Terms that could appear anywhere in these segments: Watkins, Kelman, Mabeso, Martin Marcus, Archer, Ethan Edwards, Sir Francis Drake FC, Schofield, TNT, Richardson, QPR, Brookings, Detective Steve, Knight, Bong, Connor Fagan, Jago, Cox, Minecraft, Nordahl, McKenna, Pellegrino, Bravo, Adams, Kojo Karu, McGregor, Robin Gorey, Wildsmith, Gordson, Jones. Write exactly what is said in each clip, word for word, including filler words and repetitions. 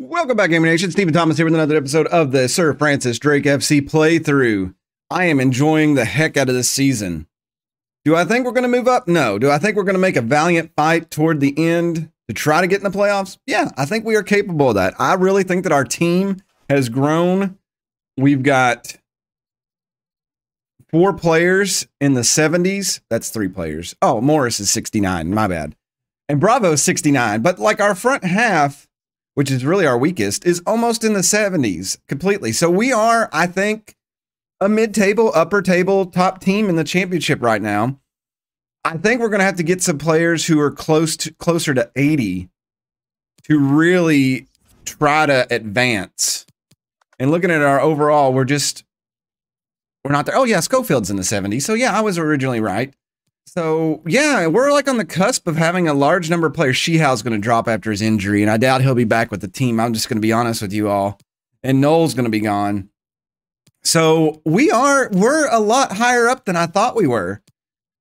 Welcome back, Gaming Nation. Stephen Thomas here with another episode of the Sir Francis Drake F C playthrough. I am enjoying the heck out of this season. Do I think we're going to move up? No. Do I think we're going to make a valiant fight toward the end to try to get in the playoffs? Yeah, I think we are capable of that. I really think that our team has grown. We've got four players in the seventies. That's three players. Oh, Morris is sixty-nine. My bad. And Bravo is sixty-nine. But like our front half, which is really our weakest, is almost in the seventies completely. So we are, I think, a mid-table, upper-table top team in the championship right now. I think we're going to have to get some players who are close to, closer to eighty to really try to advance. And looking at our overall, we're just, we're not there. Oh, yeah, Schofield's in the seventies. So, yeah, I was originally right. So, yeah, we're like on the cusp of having a large number of players. Sheehouse going to drop after his injury, and I doubt he'll be back with the team. I'm just going to be honest with you all. And Noel's going to be gone. So we are, we're a lot higher up than I thought we were.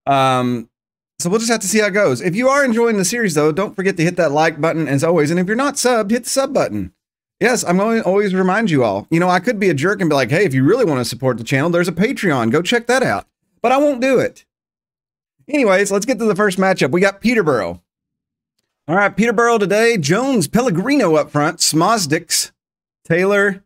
Um, so we'll just have to see how it goes. If you are enjoying the series, though, don't forget to hit that like button as always. And if you're not subbed, hit the sub button. Yes, I'm going to always remind you all. You know, I could be a jerk and be like, hey, if you really want to support the channel, there's a Patreon. Go check that out. But I won't do it. Anyways, let's get to the first matchup. We got Peterborough. All right, Peterborough today. Jones, Pellegrino up front. Smosdix, Taylor,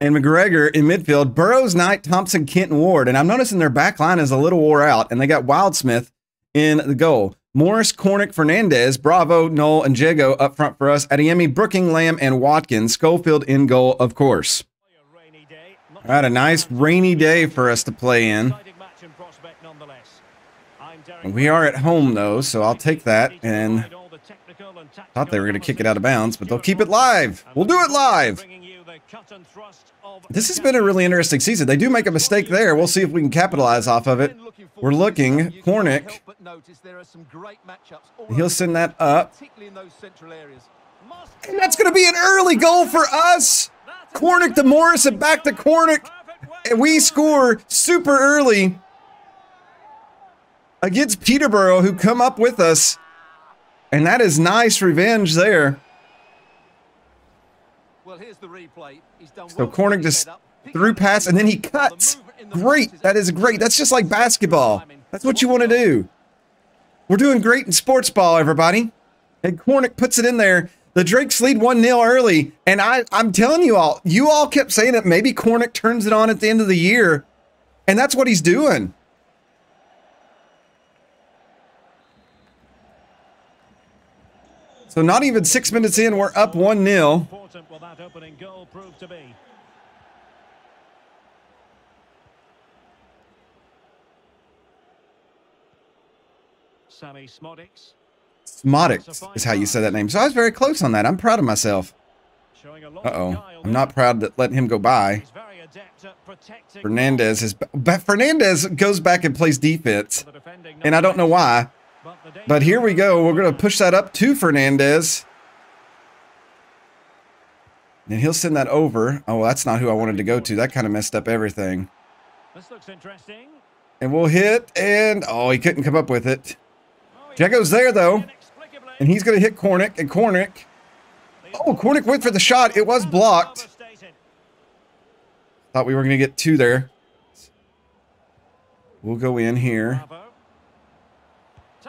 and McGregor in midfield. Burroughs, Knight, Thompson, Kent, and Ward. And I'm noticing their back line is a little wore out. And they got Wildsmith in the goal. Morris, Cornick, Fernandez, Bravo, Noel, and Jago up front for us. Adeyemi, Brookings, Lamb, and Watkins. Schofield in goal, of course. All right, a nice rainy day for us to play in. We are at home, though, so I'll take that. And thought they were going to kick it out of bounds, but they'll keep it live. We'll do it live. This has been a really interesting season. They do make a mistake there. We'll see if we can capitalize off of it. We're looking. Cornick. He'll send that up. And that's going to be an early goal for us. Cornick to Morris and back to Cornick. And we score super early against Peterborough, who come up with us. And that is nice revenge there. Well, here's the replay. He's done so well. Cornick just threw pass, and then he cuts. Great. That is great. That's just like basketball. That's what you want to do. We're doing great in sports ball, everybody. And Cornick puts it in there. The Drakes lead one nil early. And I, I'm telling you all, you all kept saying that maybe Cornick turns it on at the end of the year. And that's what he's doing. So not even six minutes in, we're up one nil. Well, that opening goal proved to be. Sammy Smosdix. Smosdix is how you say that name. So I was very close on that. I'm proud of myself. Uh-oh. I'm not proud that letting him go by. Fernandez is but Fernandez goes back and plays defense. And I don't know why. But here we go. We're going to push that up to Fernandez. And he'll send that over. Oh, that's not who I wanted to go to. That kind of messed up everything. This looks interesting. And we'll hit. And, oh, he couldn't come up with it. Jago's there, though. And he's going to hit Cornick. And Cornick. Oh, Cornick went for the shot. It was blocked. Thought we were going to get two there. We'll go in here.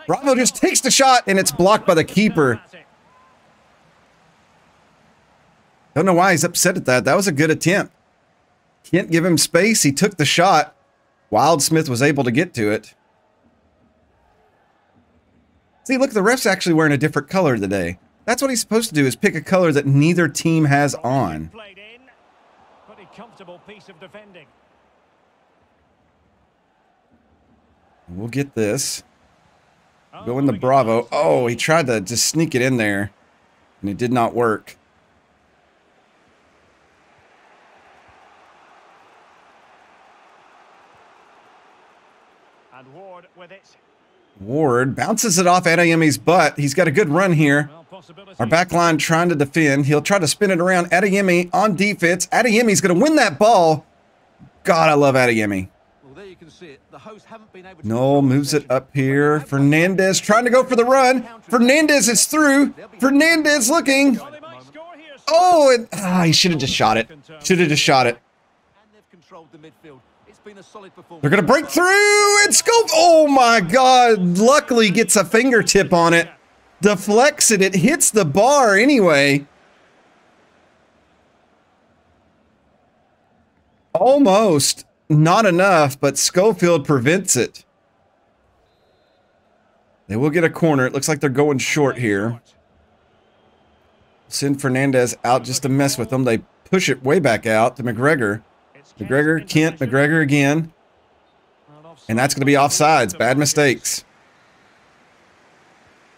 Bravo just takes the shot, and it's blocked by the keeper. Don't know why he's upset at that. That was a good attempt. Kent give him space. He took the shot. Wildsmith was able to get to it. See, look, the ref's actually wearing a different color today. That's what he's supposed to do, is pick a color that neither team has on. Pretty comfortable piece of defending. We'll get this. Go in the Bravo. Oh, he tried to just sneak it in there, and it did not work. And Ward with it. Ward bounces it off Adeyemi's butt. He's got a good run here. Our back line trying to defend. He'll try to spin it around. Adeyemi on defense. Adeyemi's going to win that ball. God, I love Adeyemi. You can see it. The hosts haven't been able to. Noel moves it up here. Fernandez trying to go for the run. Fernandez is through. Fernandez looking. Oh, and, ah, he should have just shot it. Should have just shot it. They're going to break through and scope. Oh, my God. Luckily gets a fingertip on it. Deflects it. It hits the bar anyway. Almost. Not enough, but Schofield prevents it. They will get a corner. It looks like they're going short here. Send Fernandez out just to mess with them. They push it way back out to McGregor. McGregor, Kent, McGregor again. And that's going to be offsides. Bad mistakes.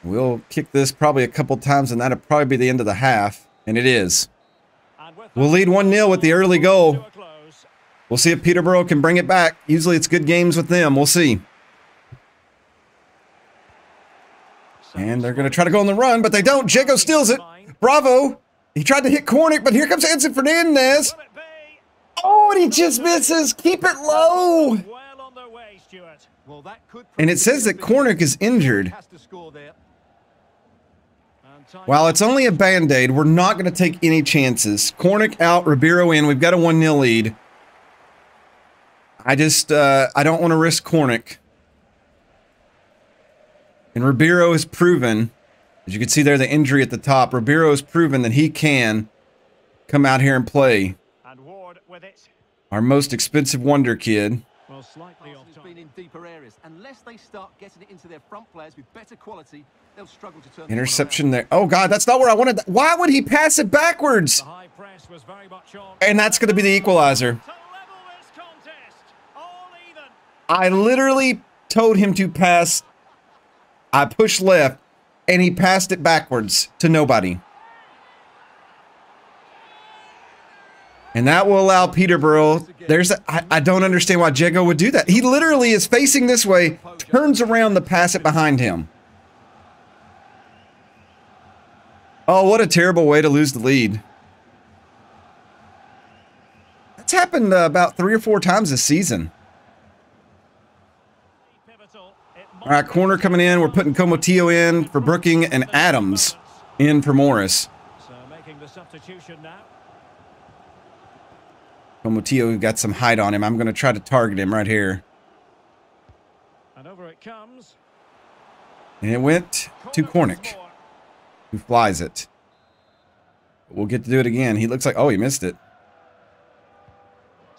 We'll kick this probably a couple times, and that'll probably be the end of the half. And it is. We'll lead one nil with the early goal. We'll see if Peterborough can bring it back. Usually it's good games with them. We'll see. And they're going to try to go on the run, but they don't. Jago steals it. Bravo. He tried to hit Cornick, but here comes Edson Fernandez. Oh, and he just misses. Keep it low. And it says that Cornick is injured. While it's only a band-aid, we're not going to take any chances. Cornick out, Ribeiro in. We've got a one nil lead. I just, uh, I don't want to risk Cornick. And Ribeiro has proven, as you can see there, the injury at the top. Ribeiro has proven that he can come out here and play. And Ward with it. Our most expensive wonder kid. Well, slightly off time. Been in deeper areas. Unless they start getting it into their front players with better quality, they'll struggle to turn. Interception there. Oh God, that's not where I wanted that. Why would he pass it backwards? The high press was very much on. And that's going to be the equalizer. I literally told him to pass. I pushed left, and he passed it backwards to nobody. And that will allow Peterborough. There's. A, I, I don't understand why Jago would do that. He literally is facing this way, turns around to pass it behind him. Oh, what a terrible way to lose the lead. That's happened uh, about three or four times this season. All right, corner coming in. We're putting Komotillo in for Brookings and Adams in for Morris. So making the substitution now. Komotillo got some height on him. I'm going to try to target him right here. And over it comes. And it went to Cornick, who flies it. We'll get to do it again. He looks like, oh, he missed it.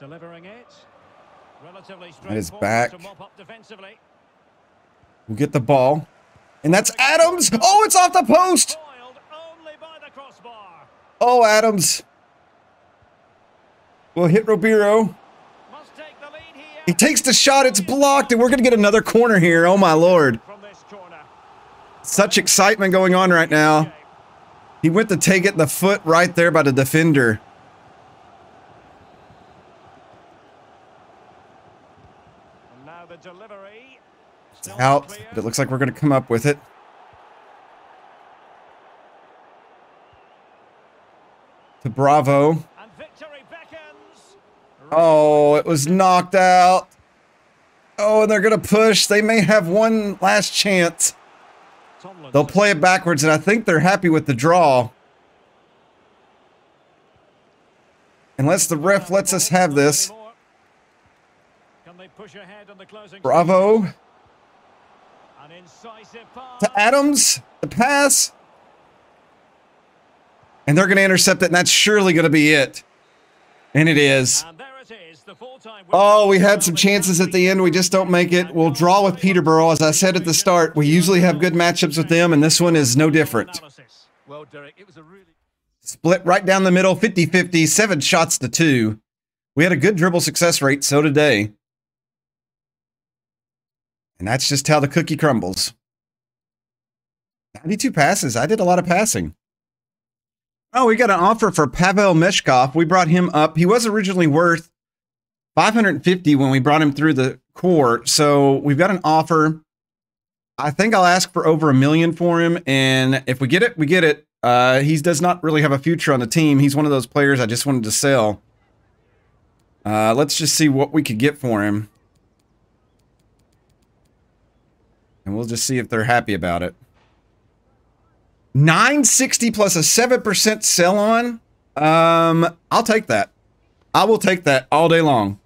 Delivering it. Relatively straight. That is back. We'll get the ball. And that's Adams. Oh, it's off the post. Oh, Adams. We'll hit Ribeiro. He takes the shot. It's blocked. And we're going to get another corner here. Oh, my Lord. Such excitement going on right now. He went to take it in the foot right there by the defender. And now the delivery. It's out, but it looks like we're going to come up with it. To Bravo. Oh, it was knocked out. Oh, and they're going to push. They may have one last chance. They'll play it backwards, and I think they're happy with the draw. Unless the ref lets us have this. Bravo. To Adams, the pass. And they're going to intercept it, and that's surely going to be it. And it is. Oh, we had some chances at the end. We just don't make it. We'll draw with Peterborough. As I said at the start, we usually have good matchups with them, and this one is no different. Split right down the middle, fifty fifty, seven shots to two. We had a good dribble success rate, so today. And that's just how the cookie crumbles. ninety-two passes. I did a lot of passing. Oh, we got an offer for Pavel Meshkov. We brought him up. He was originally worth five hundred fifty when we brought him through the core. So we've got an offer. I think I'll ask for over a million for him. And if we get it, we get it. Uh, he does not really have a future on the team. He's one of those players I just wanted to sell. Uh, let's just see what we could get for him. And we'll just see if they're happy about it. nine sixty plus a seven percent sell on. Um, I'll take that. I will take that all day long.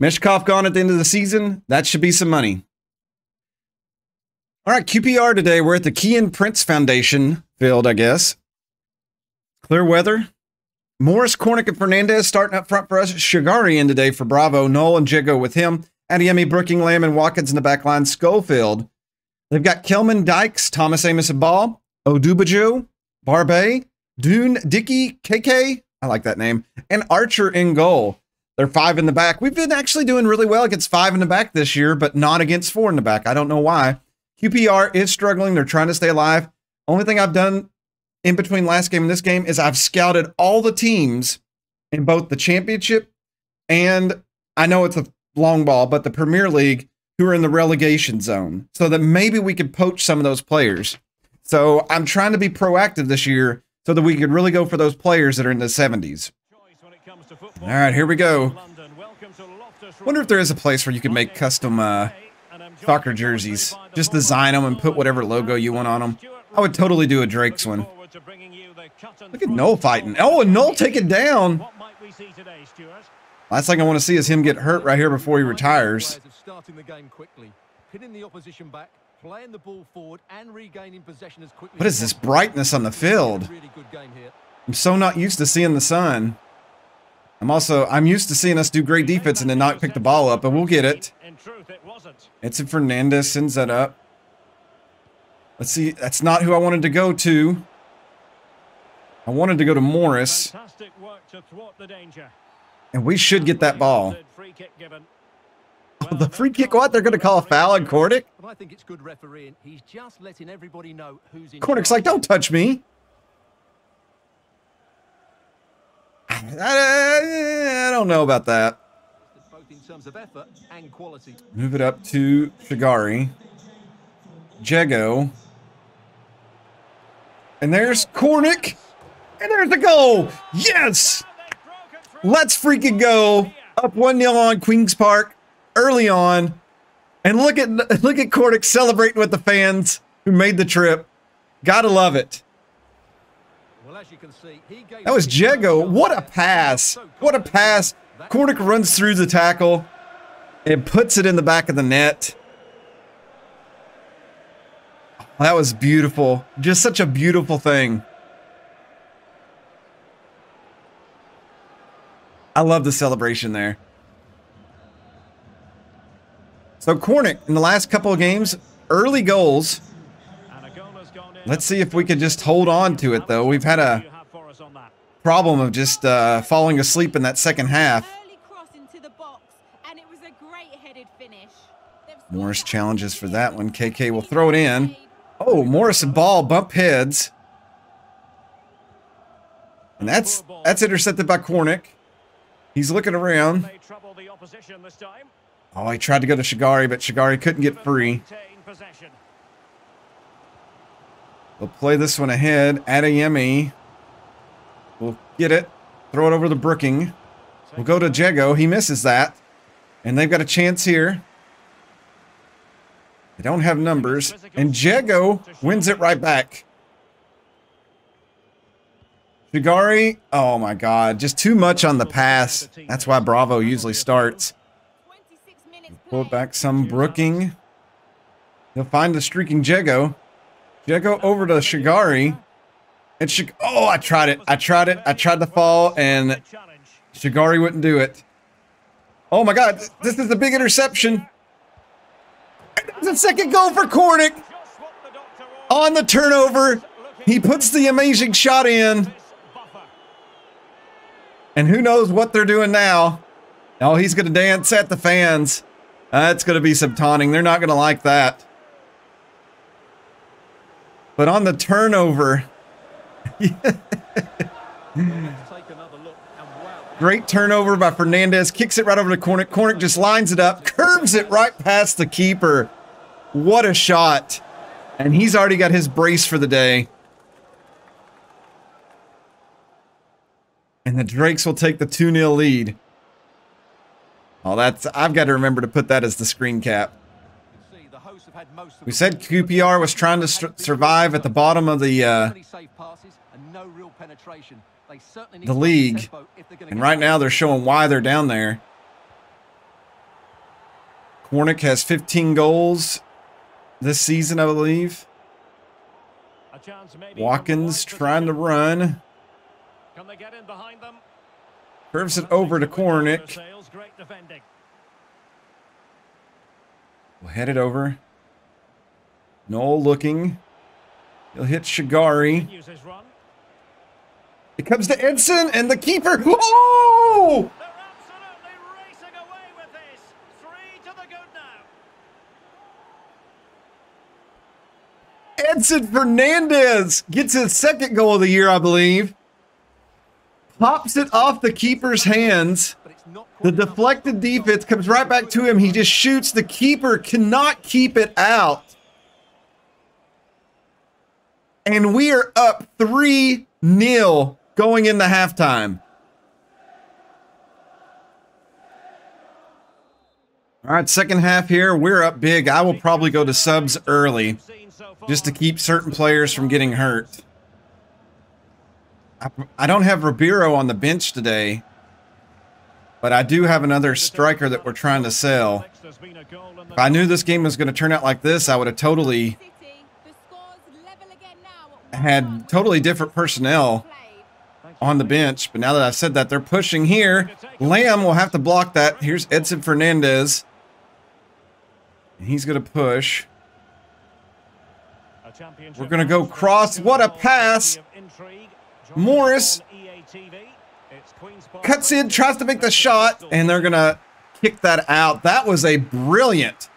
Meshkov gone at the end of the season. That should be some money. All right, Q P R today. We're at the Kean Prince Foundation field, I guess. Clear weather. Morris, Cornick, and Fernandez starting up front for us. Shigari in today for Bravo. Noel and Jago with him. Adeyemi, Brookings, Lamb, and Watkins in the back line. Schofield. They've got Kelman, Dykes, Thomas, Amos, and Ball. Odubaju, Barbe, Dune, Dickey, K K. I like that name. And Archer in goal. They're five in the back. We've been actually doing really well against five in the back this year, but not against four in the back. I don't know why. Q P R is struggling. They're trying to stay alive. Only thing I've done in between last game and this game is I've scouted all the teams in both the championship and I know it's a long ball, but the Premier League who are in the relegation zone so that maybe we could poach some of those players. So I'm trying to be proactive this year so that we could really go for those players that are in the seventies. All right, here we go. Wonder if there is a place where you can make custom uh, soccer jerseys. Just design them and put whatever logo you want on them. I would totally do a Drake's one. Look at Noel fighting. Oh, and Noel taken down. Last thing I want to see is him get hurt right here before he retires. What is this brightness on the field? I'm so not used to seeing the sun. I'm also, I'm used to seeing us do great defense and then not pick the ball up, but we'll get it. Edson Fernandez sends that up. Let's see, that's not who I wanted to go to. I wanted to go to Morris. And we should get that ball. Oh, the free kick, what? They're going to call a foul on Cornick? Cornick's like, don't touch me. I don't know about that. Move it up to Shigari. Jago. And there's Cornick. And there's the goal. Yes. Let's freaking go. Up one nil on Queen's Park early on. And look at look at Cornick celebrating with the fans who made the trip. Gotta love it. That was Jago. What a pass. What a pass. Cornick runs through the tackle and puts it in the back of the net. That was beautiful. Just such a beautiful thing. I love the celebration there. So Cornick, in the last couple of games, early goals. Let's see if we can just hold on to it, though. We've had a problem of just uh, falling asleep in that second half. Morris challenges for that one. K K will throw it in. Oh, Morris and Ball bump heads. And that's that's intercepted by Cornick. He's looking around. Oh, he tried to go to Shigari, but Shigari couldn't get free. We'll play this one ahead. Adeyemi. We'll get it. Throw it over to Brookings. We'll go to Jago. He misses that. And they've got a chance here. They don't have numbers. And Jago wins it right back. Shigari. Oh, my God. Just too much on the pass. That's why Bravo usually starts. We'll pull it back some. Brookings. He'll find the streaking Jago. Jago over to Shigari, and Shig oh, I tried it, I tried it, I tried to fall, and Shigari wouldn't do it. Oh my God, this is a big interception. It's a second goal for Cornick. On the turnover, he puts the amazing shot in. And who knows what they're doing now. Oh, he's going to dance at the fans. That's uh, going to be some taunting. They're not going to like that. But on the turnover, great turnover by Fernandez. Kicks it right over to Cornick. Cornick just lines it up, curves it right past the keeper. What a shot. And he's already got his brace for the day. And the Drakes will take the two nil lead. Oh, that's, I've got to remember to put that as the screen cap. We said Q P R was trying to survive at the bottom of the uh, the league, and right now they're showing why they're down there. Cornick has fifteen goals this season, I believe. Watkins trying to run. Can they get in behind them? Curves it over to Cornick. We'll head it over. Noel looking. He'll hit Shigari. It comes to Edson and the keeper. Oh! They're absolutely racing away with this. Three to the good now. Edson Fernandez gets his second goal of the year, I believe. Pops it off the keeper's hands. The deflected defense comes right back to him. He just shoots. The keeper cannot keep it out. And we are up three nil going into halftime. All right, second half here. We're up big. I will probably go to subs early just to keep certain players from getting hurt. I, I don't have Ribeiro on the bench today, but I do have another striker that we're trying to sell. If I knew this game was going to turn out like this, I would have totally had totally different personnel on the bench. But now that I've said that, they're pushing here. Lamb will have to block that. Here's Edson Fernandez. And he's going to push. We're going to go cross. What a pass. Morris cuts in, tries to make the shot, and they're going to kick that out. That was a brilliant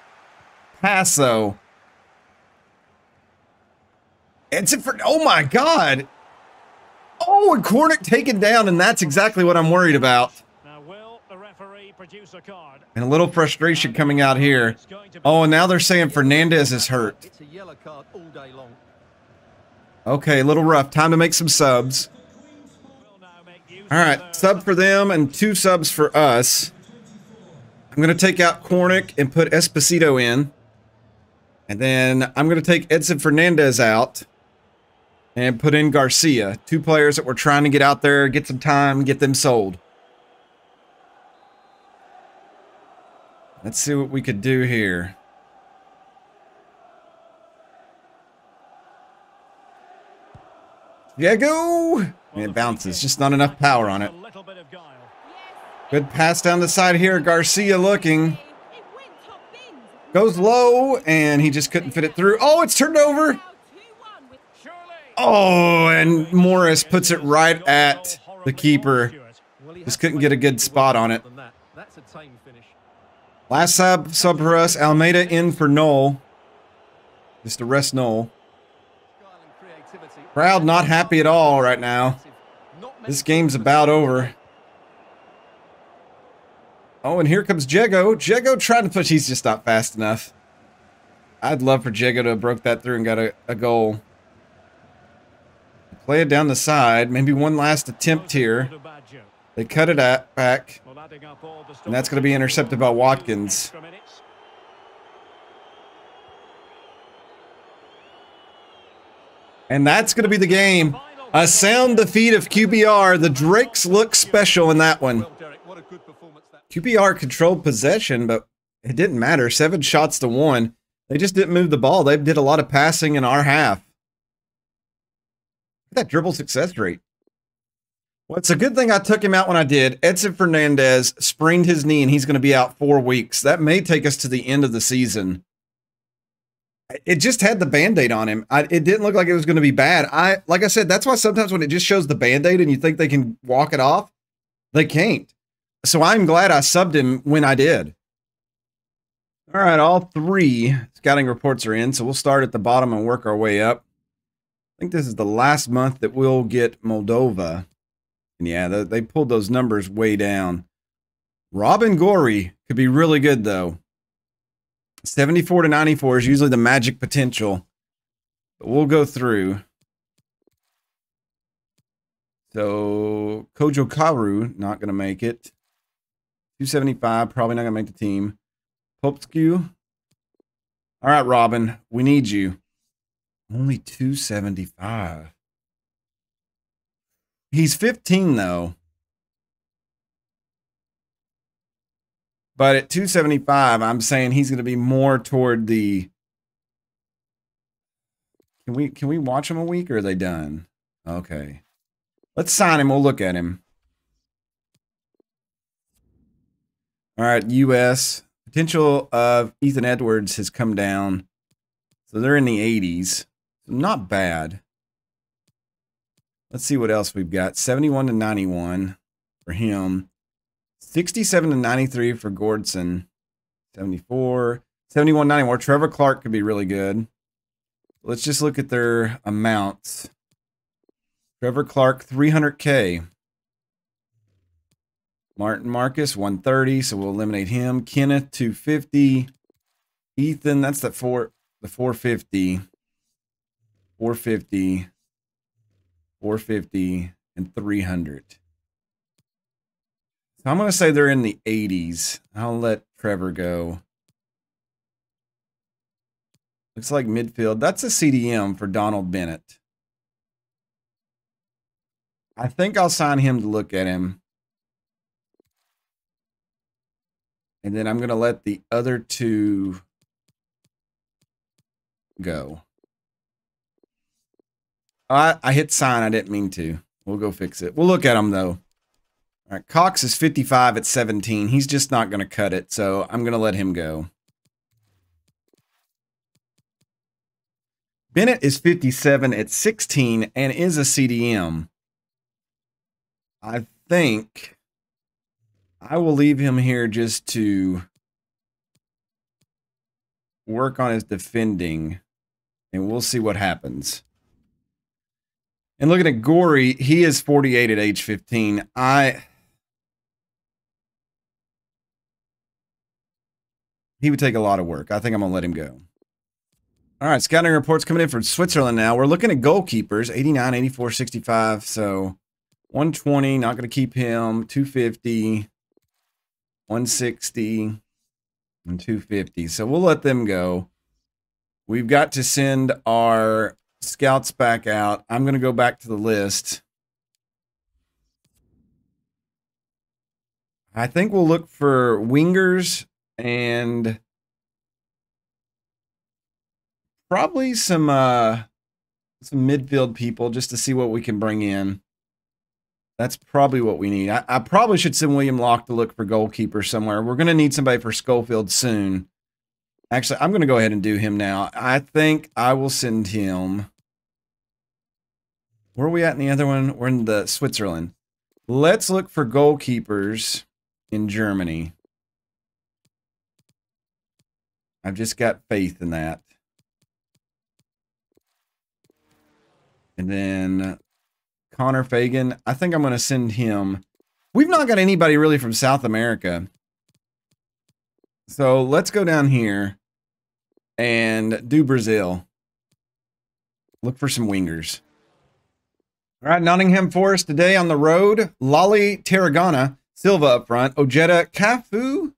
pass, though. Edson Fernandez, oh my God. Oh, and Cornick taken down, and that's exactly what I'm worried about. Now will the referee produce a card? And a little frustration coming out here. Oh, and now they're saying Fernandez is hurt. It's a yellow card all day long. Okay, a little rough. Time to make some subs. All right, sub for them and two subs for us. I'm going to take out Cornick and put Esposito in. And then I'm going to take Edson Fernandez out and put in Garcia. Two players that we're trying to get out there, get some time, get them sold. Let's see what we could do here. Jago! It bounces. Just not enough power on it. Good pass down the side here. Garcia looking. Goes low, and he just couldn't fit it through. Oh, it's turned over. Oh, and Morris puts it right at the keeper. Just couldn't get a good spot on it. Last sub, sub for us. Almeida in for Noel. Just to rest Noel. Crowd not happy at all right now. This game's about over. Oh, and here comes Jago. Jago trying to push. He's just not fast enough. I'd love for Jago to have broke that through and got a, a goal. Play it down the side. Maybe one last attempt here. They cut it at, back. And that's going to be intercepted by Watkins. And that's going to be the game. A sound defeat of Q P R. The Drakes look special in that one. Q P R controlled possession, but it didn't matter. Seven shots to one. They just didn't move the ball. They did a lot of passing in our half. Look at that dribble success rate. Well, it's a good thing I took him out when I did. Edson Fernandez sprained his knee, and he's going to be out four weeks. That may take us to the end of the season. It just had the Band-Aid on him. I, it didn't look like it was going to be bad. I, like I said, that's why sometimes when it just shows the Band-Aid and you think they can walk it off, they can't. So I'm glad I subbed him when I did. All right, all three scouting reports are in, so we'll start at the bottom and work our way up. I think this is the last month that we'll get Moldova. And yeah, they, they pulled those numbers way down. Robin Gorey could be really good, though. seventy-four to ninety-four is usually the magic potential. But we'll go through. So, Kojo Karu, not going to make it. two seventy-five, probably not going to make the team. Popescu, All right, Robin, we need you. Only two seventy-five. He's fifteen, though. But at two seventy-five, I'm saying he's going to be more toward the... Can we, can we watch him a week, or are they done? Okay. Let's sign him. We'll look at him. All right, U S. Potential of Ethan Edwards has come down. So they're in the eighties. Not bad. Let's see what else we've got. seventy-one to ninety-one for him. sixty-seven to ninety-three for Gordson. seventy-four. seventy-one ninety-one. Trevor Clark could be really good. Let's just look at their amounts. Trevor Clark, three hundred K. Martin Marcus, one thirty, so we'll eliminate him. Kenneth, two fifty. Ethan, that's the four, the four fifty. four fifty. four fifty and three hundred. So I'm going to say they're in the eighties. I'll let Trevor go. Looks like midfield. That's a C D M for Donald Bennett. I think I'll sign him to look at him. And then I'm going to let the other two go. I, I hit sign. I didn't mean to. We'll go fix it. We'll look at him, though. All right, Cox is fifty-five at seventeen. He's just not going to cut it, so I'm going to let him go. Bennett is fifty-seven at sixteen and is a C D M. I think I will leave him here just to work on his defending, and we'll see what happens. And looking at Gorey, he is forty-eight at age fifteen. I he would take a lot of work. I think I'm gonna let him go. All right, scouting reports coming in from Switzerland now. We're looking at goalkeepers, eighty-nine, eighty-four, sixty-five. So one twenty, not gonna keep him. two fifty, one sixty, and two fifty. So we'll let them go. We've got to send our scouts back out. I'm going to go back to the list. I think we'll look for wingers and probably some uh, some midfield people just to see what we can bring in. That's probably what we need. I, I probably should send William Locke to look for goalkeeper somewhere. We're going to need somebody for Schofield soon. Actually, I'm going to go ahead and do him now. I think I will send him. Where are we at in the other one? We're in the Switzerland. Let's look for goalkeepers in Germany. I've just got faith in that. And then Connor Fagan. I think I'm going to send him. We've not got anybody really from South America. So let's go down here and do Brazil. Look for some wingers. All right, Nottingham Forest today on the road. Lolly, Tarragona, Silva up front. Ojeda, Cafu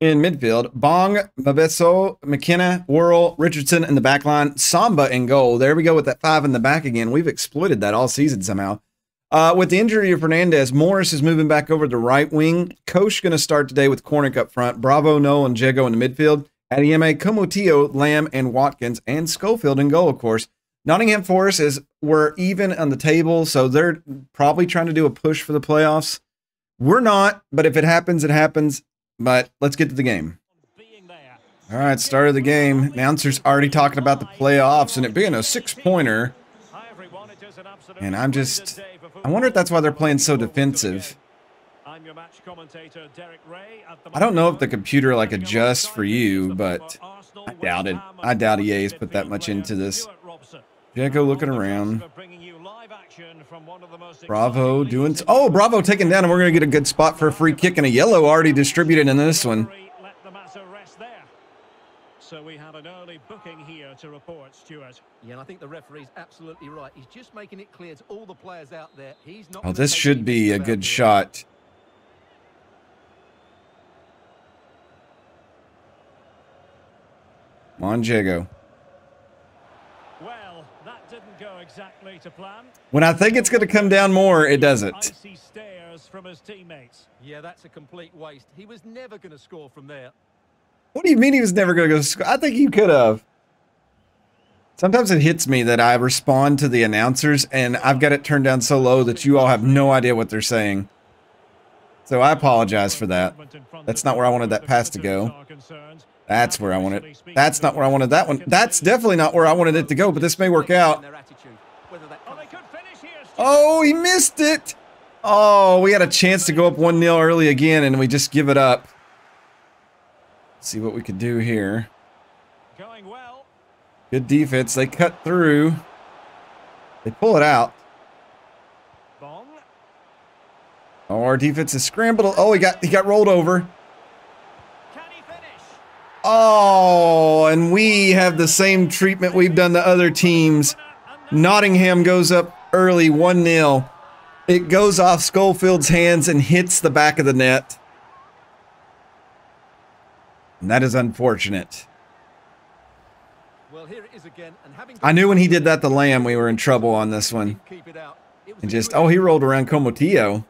in midfield. Bong, Mabeso, McKenna, Worrell, Richardson in the back line. Samba in goal. There we go with that five in the back again. We've exploited that all season somehow. Uh, with the injury of Fernandez, Morris is moving back over to right wing. Koch going to start today with Cornick up front. Bravo, Noel, and Jago in the midfield. Adeyemi, Komotillo, Lamb, and Watkins, and Schofield in goal, of course. Nottingham Forest is we're even on the table, so they're probably trying to do a push for the playoffs. We're not, but if it happens, it happens. But let's get to the game. All right, start of the game. Announcer's already talking about the playoffs and it being a six-pointer. And I'm just... I wonder if that's why they're playing so defensive. I don't know if the computer like adjusts for you, but I doubt it. I doubt E A's put that much into this. Jago looking around. Bravo doing... Oh, Bravo taken down, and we're going to get a good spot for a free kick and a yellow already distributed in this one. So we have an early booking here to report, Stuart. Yeah, and I think the referee's absolutely right. He's just making it clear to all the players out there. He's not. Oh, this should be a good shot. on, Jago. Well, that didn't go exactly to plan. When I think it's going to come down more, it doesn't. Icy stares from his teammates. Yeah, that's a complete waste. He was never going to score from there. What do you mean he was never going to score? I think he could have. Sometimes it hits me that I respond to the announcers and I've got it turned down so low that you all have no idea what they're saying. So I apologize for that. That's not where I wanted that pass to go. That's where I wanted it. That's not where I wanted that one. That's definitely not where I wanted it to go, but this may work out. Oh, he missed it. Oh, we had a chance to go up one nil early again and we just give it up. Let's see what we could do here. Going well. Good defense. They cut through. They pull it out. Ball. Oh, our defense is scrambled. Oh, he got he got rolled over. Can he finish? Oh, and we have the same treatment we've done to other teams. Nottingham goes up early, one nil. It goes off Schofield's hands and hits the back of the net. And that is unfortunate. Well, here it is again, and having I knew when he did that to Lamb, we were in trouble on this one. Keep it out. It and just, oh, he rolled around Komotillo.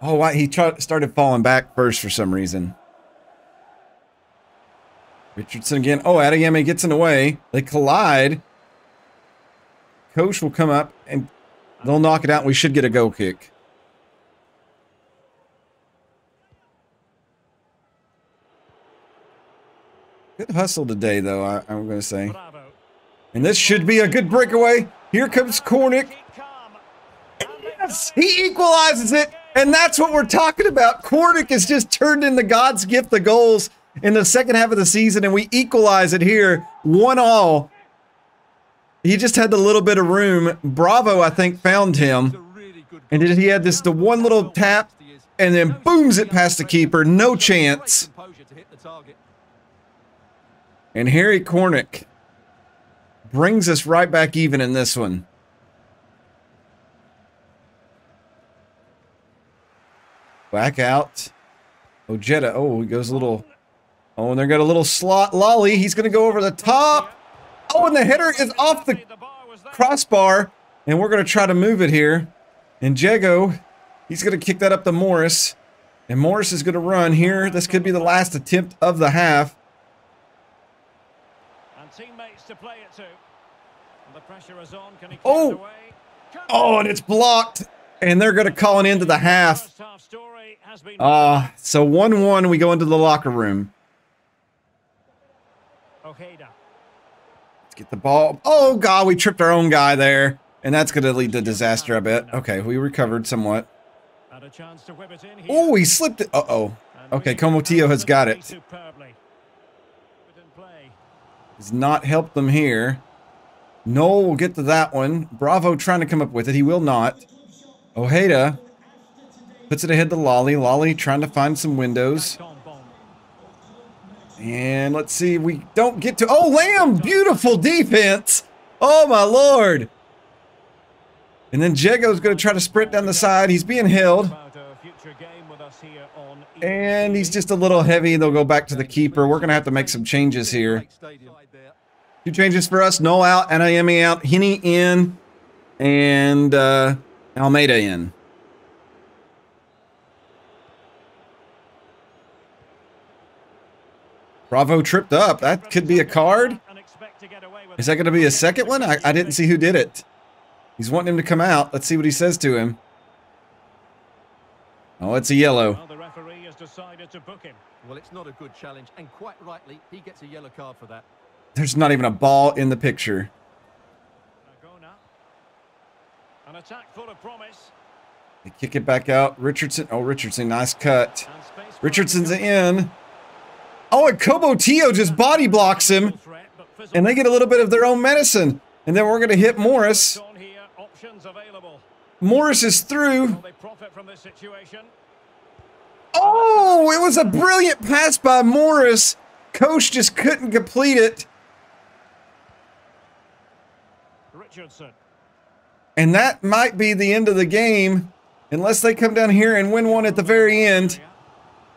Oh, why he started falling back first for some reason. Richardson again. Oh, Adeyemi gets in the way. They collide. Coach will come up, and they'll knock it out. We should get a goal kick. Good hustle today, though, I, I'm going to say. Bravo. And this should be a good breakaway. Here comes Cornick. Yes, he equalizes it. And that's what we're talking about. Cornick has just turned into God's gift of goals in the second half of the season, and we equalize it here, one all. He just had the little bit of room. Bravo, I think, found him. And he had this the one little tap, and then booms it past the keeper. No chance. And Harry Cornick brings us right back even in this one. Back out. Ojeda. Oh, he goes a little. Oh, and they're got a little slot. Lolly. He's going to go over the top. Oh, and the header is off the crossbar. And we're going to try to move it here. And Jago, he's going to kick that up to Morris. And Morris is going to run here. This could be the last attempt of the half. To play it to. The pressure is on. Can he oh. Away? Oh, and it's blocked. And they're going to call an end to the half. Uh, so one one, we go into the locker room. Ojeda. Let's get the ball. Oh, God, we tripped our own guy there. And that's going to lead to disaster, I bet. Okay, we recovered somewhat. Oh, he slipped it. Uh-oh. Okay, Komotillo has got it. Has not helped them here. Noel will get to that one. Bravo trying to come up with it. He will not. Ojeda puts it ahead to Lolly. Lolly trying to find some windows. And let's see. We don't get to... Oh, Lamb! Beautiful defense! Oh, my Lord! And then Jago's going to try to sprint down the side. He's being held. And he's just a little heavy. They'll go back to the keeper. We're going to have to make some changes here. Two changes for us. Noel out, Adeyemi out, Henney in, and uh, Almeida in. Bravo tripped up. That could be a card. Is that going to be a second one? I, I didn't see who did it. He's wanting him to come out. Let's see what he says to him. Oh, it's a yellow. Decided to book him. Well, it's not a good challenge, and quite rightly, he gets a yellow card for that. There's not even a ball in the picture. An attack full of promise. They kick it back out. Richardson. Oh, Richardson, nice cut. Richardson's in. Oh, and Komotillo just body blocks him, and they get a little bit of their own medicine. And then we're going to hit Morris. Morris is through. Well, they profit from this situation. Oh, it was a brilliant pass by Morris. Coach just couldn't complete it. Richardson. And that might be the end of the game, unless they come down here and win one at the very end.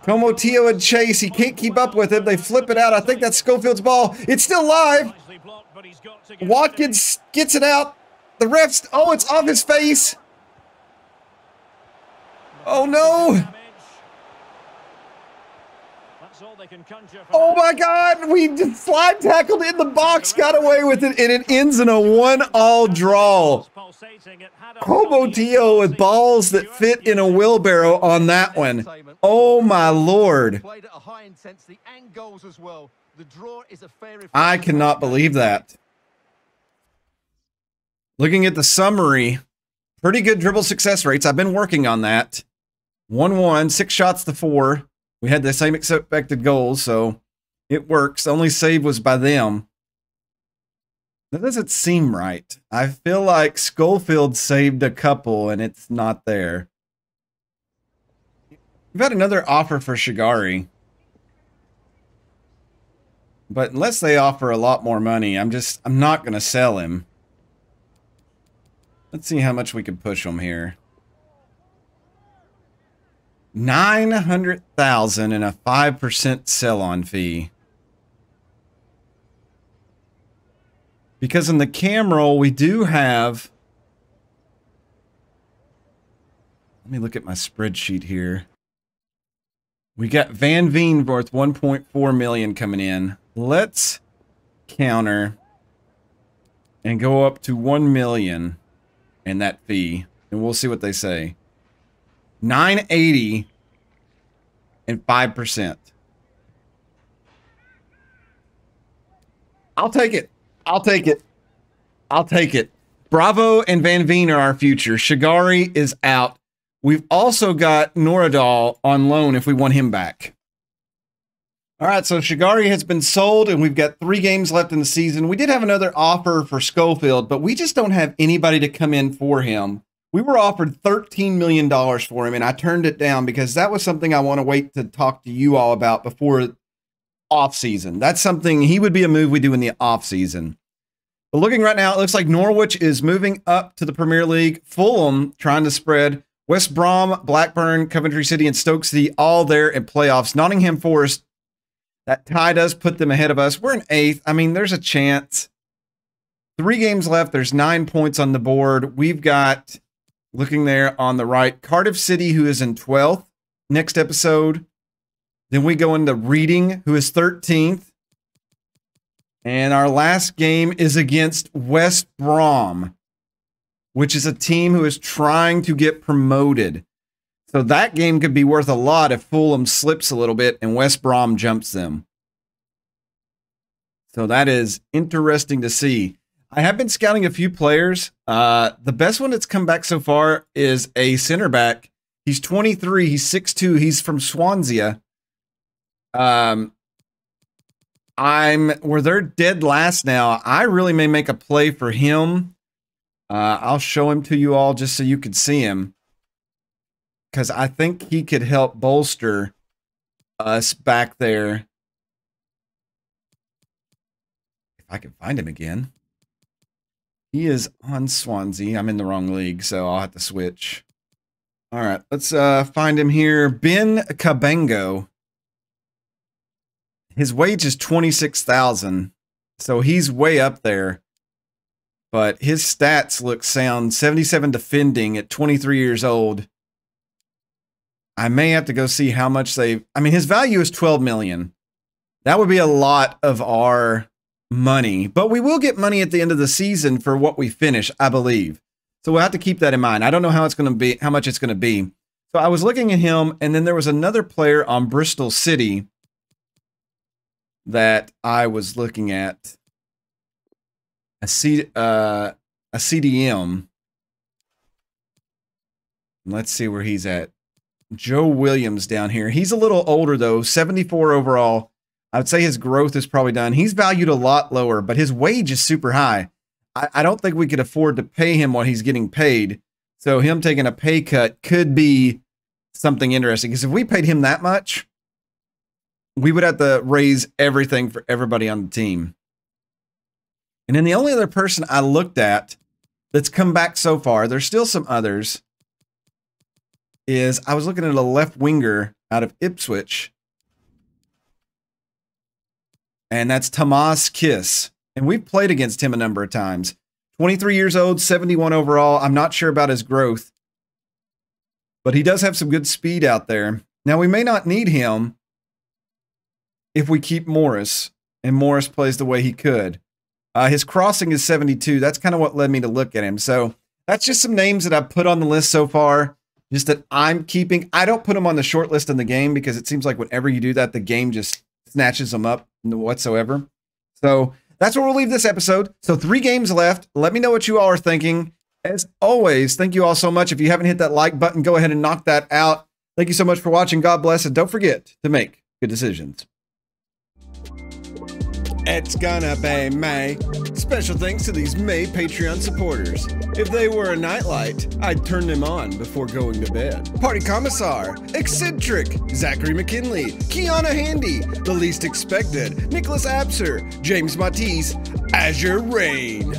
Komotillo and Chase. He can't keep up with him. They flip it out. I think that's Schofield's ball. It's still live. Watkins gets it out. The ref's... Oh, it's off his face. Oh, no. Oh, my God. We slide tackled in the box, got away with it, and it ends in a one-all draw. Komotillo with balls that fit in a wheelbarrow on that one. Oh, my Lord. I cannot believe that. Looking at the summary, pretty good dribble success rates. I've been working on that. one one, six shots to four. We had the same expected goals, so it works. The only save was by them. That doesn't seem right. I feel like Schofield saved a couple, and it's not there. We've had another offer for Shigari. But unless they offer a lot more money, I'm just, I'm not going to sell him. Let's see how much we can push him here. nine hundred thousand dollars and a five percent sell-on fee. Because in the cam roll, we do have... Let me look at my spreadsheet here. We got Van Veen worth one point four million dollars coming in. Let's counter and go up to one million dollars and that fee. And we'll see what they say. nine eighty and five percent. I'll take it. I'll take it. I'll take it. Bravo and Van Veen are our future. Shigari is out. We've also got Nordahl on loan if we want him back. All right, so Shigari has been sold, and we've got three games left in the season. We did have another offer for Schofield, but we just don't have anybody to come in for him. We were offered thirteen million dollars for him, and I turned it down because that was something I want to wait to talk to you all about before offseason. That's something, he would be a move we do in the offseason. But looking right now, it looks like Norwich is moving up to the Premier League. Fulham trying to spread. West Brom, Blackburn, Coventry City, and Stoke City all there in playoffs. Nottingham Forest, that tie does put them ahead of us. We're in eighth. I mean, there's a chance. Three games left. There's nine points on the board. We've got... Looking there on the right, Cardiff City, who is in twelfth, next episode. Then we go into Reading, who is thirteenth. And our last game is against West Brom, which is a team who is trying to get promoted. So that game could be worth a lot if Fulham slips a little bit and West Brom jumps them. So that is interesting to see. I have been scouting a few players. Uh, the best one that's come back so far is a center back. He's twenty-three. He's six two. He's from Swansea. Um, I'm where they're dead last now. I really may make a play for him. Uh, I'll show him to you all just so you can see him, because I think he could help bolster us back there. If I can find him again. He is on Swansea. I'm in the wrong league, so I'll have to switch. All right, let's uh, find him here. Ben Cabango. His wage is twenty-six thousand dollars, so he's way up there. But his stats look sound. seventy-seven defending at twenty-three years old. I may have to go see how much they... I mean, his value is twelve million dollars. That would be a lot of our... money, but we will get money at the end of the season for what we finish, I believe. So we'll have to keep that in mind. I don't know how it's going to be, how much it's going to be. So I was looking at him, and then there was another player on Bristol City that I was looking at. A C, uh, a C D M. Let's see where he's at. Joe Williams down here. He's a little older though, seventy-four overall. I would say his growth is probably done. He's valued a lot lower, but his wage is super high. I, I don't think we could afford to pay him what he's getting paid. So him taking a pay cut could be something interesting. Because if we paid him that much, we would have to raise everything for everybody on the team. And then the only other person I looked at that's come back so far, there's still some others, is I was looking at a left winger out of Ipswich. And that's Tomas Kiss. And we've played against him a number of times. twenty-three years old, seventy-one overall. I'm not sure about his growth, but he does have some good speed out there. Now, we may not need him if we keep Morris, and Morris plays the way he could. Uh, his crossing is seventy-two. That's kind of what led me to look at him. So that's just some names that I put on the list so far, just that I'm keeping. I don't put them on the short list in the game because it seems like whenever you do that, the game just snatches them up whatsoever. So that's where we'll leave this episode. So three games left. Let me know what you all are thinking. As always, thank you all so much. If you haven't hit that like button, go ahead and knock that out. Thank you so much for watching. God bless. And don't forget to make good decisions. It's gonna be May. Special thanks to these May Patreon supporters. If they were a nightlight, I'd turn them on before going to bed. Party Commissar, Eccentric, Zachary McKinley, Kiana Handy, The Least Expected, Nicholas Abser, James Matisse, Azure Rain.